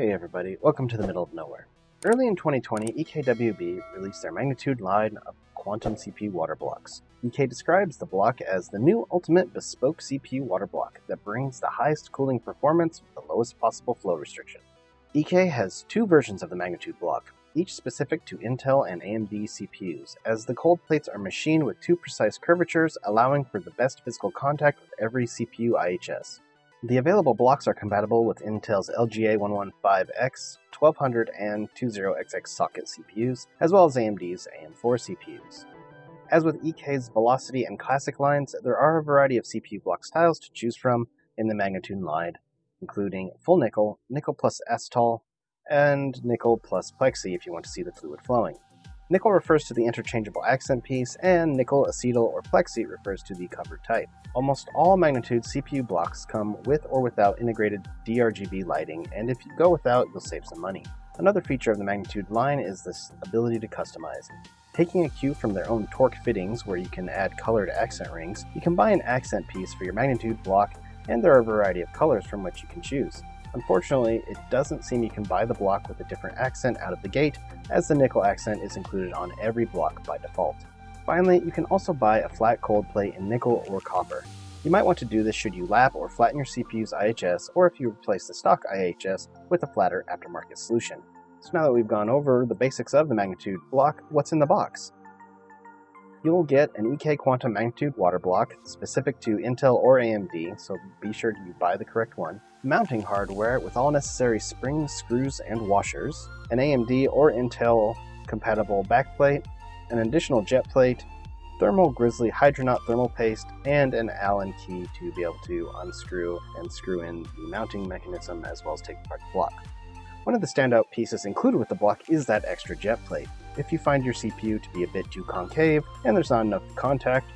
Hey everybody, welcome to the middle of nowhere. Early in 2020, EKWB released their Magnitude line of quantum CP water blocks. EK describes the block as the new ultimate bespoke CP water block that brings the highest cooling performance with the lowest possible flow restriction. EK has two versions of the Magnitude block, each specific to Intel and AMD CPUs, as the cold plates are machined with two precise curvatures, allowing for the best physical contact with every CPU IHS. The available blocks are compatible with Intel's LGA-115X, 1200, and 20XX socket CPUs, as well as AMD's AM4 CPUs. As with EK's Velocity and Classic lines, there are a variety of CPU block styles to choose from in the Magnitude line, including full nickel, nickel plus acetal, and nickel plus plexi if you want to see the fluid flowing. Nickel refers to the interchangeable accent piece, and nickel, acetal, or plexi refers to the cover type. Almost all Magnitude CPU blocks come with or without integrated DRGB lighting, and if you go without, you'll save some money. Another feature of the Magnitude line is this ability to customize. Taking a cue from their own torque fittings, where you can add colored accent rings, you can buy an accent piece for your Magnitude block, and there are a variety of colors from which you can choose. Unfortunately, it doesn't seem you can buy the block with a different accent out of the gate, as the nickel accent is included on every block by default. Finally, you can also buy a flat cold plate in nickel or copper. You might want to do this should you lap or flatten your CPU's IHS, or if you replace the stock IHS with a flatter aftermarket solution. So now that we've gone over the basics of the Magnitude block, what's in the box? You'll get an EK Quantum Magnitude water block specific to Intel or AMD, so be sure you buy the correct one, mounting hardware with all necessary springs, screws, and washers, an AMD or Intel compatible backplate, an additional jet plate, Thermal Grizzly Hydronaut thermal paste, and an Allen key to be able to unscrew and screw in the mounting mechanism as well as take apart the block. One of the standout pieces included with the block is that extra jet plate. If you find your CPU to be a bit too concave and there's not enough contact,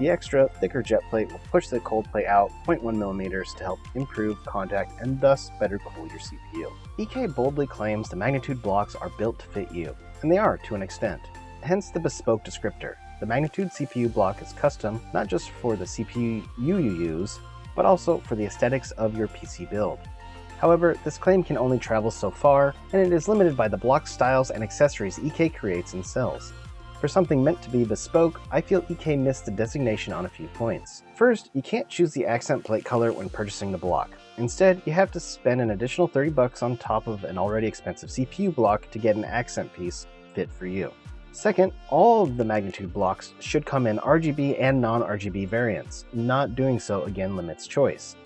the extra, thicker jet plate will push the cold plate out 0.1 mm to help improve contact and thus better cool your CPU. EK boldly claims the Magnitude blocks are built to fit you, and they are to an extent, hence the bespoke descriptor. The Magnitude CPU block is custom not just for the CPU you use, but also for the aesthetics of your PC build. However, this claim can only travel so far, and it is limited by the block styles and accessories EK creates and sells. For something meant to be bespoke, I feel EK missed the designation on a few points. First, you can't choose the accent plate color when purchasing the block. Instead, you have to spend an additional $30 on top of an already expensive CPU block to get an accent piece fit for you. Second, all of the Magnitude blocks should come in RGB and non-RGB variants. Not doing so again limits choice.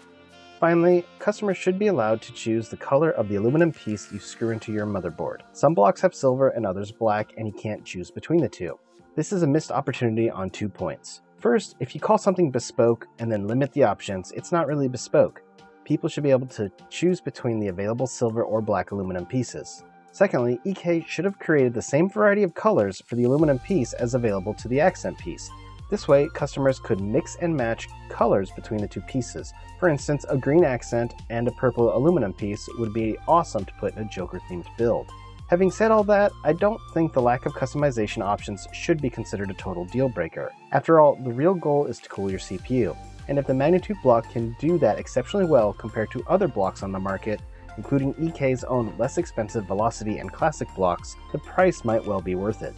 Finally, customers should be allowed to choose the color of the aluminum piece you screw into your motherboard. Some blocks have silver and others black, and you can't choose between the two. This is a missed opportunity on 2 points. First, if you call something bespoke and then limit the options, it's not really bespoke. People should be able to choose between the available silver or black aluminum pieces. Secondly, EK should have created the same variety of colors for the aluminum piece as available to the accent piece. This way, customers could mix and match colors between the two pieces. For instance, a green accent and a purple aluminum piece would be awesome to put in a Joker-themed build. Having said all that, I don't think the lack of customization options should be considered a total deal-breaker. After all, the real goal is to cool your CPU, and if the Magnitude block can do that exceptionally well compared to other blocks on the market, including EK's own less expensive Velocity and Classic blocks, the price might well be worth it.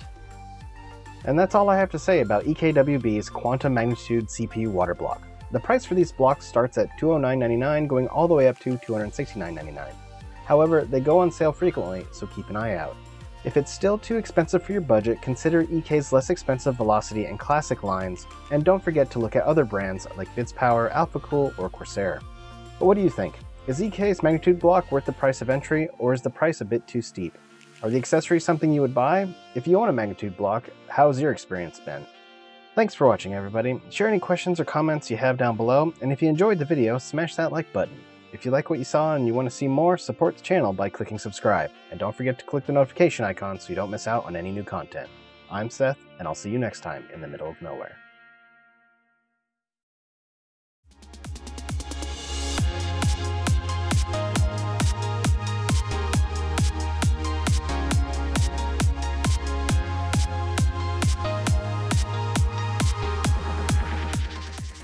And that's all I have to say about EKWB's Quantum Magnitude CPU water block. The price for these blocks starts at $209.99 going all the way up to $269.99. However, they go on sale frequently, so keep an eye out. If it's still too expensive for your budget, consider EK's less expensive Velocity and Classic lines, and don't forget to look at other brands like Bitspower, Alphacool, or Corsair. But what do you think? Is EK's Magnitude block worth the price of entry, or is the price a bit too steep? Are the accessories something you would buy? If you own a Magnitude block, how's your experience been? Thanks for watching, everybody. Share any questions or comments you have down below, and if you enjoyed the video, smash that like button. If you like what you saw and you want to see more, support the channel by clicking subscribe, and don't forget to click the notification icon so you don't miss out on any new content. I'm Seth, and I'll see you next time in the middle of nowhere.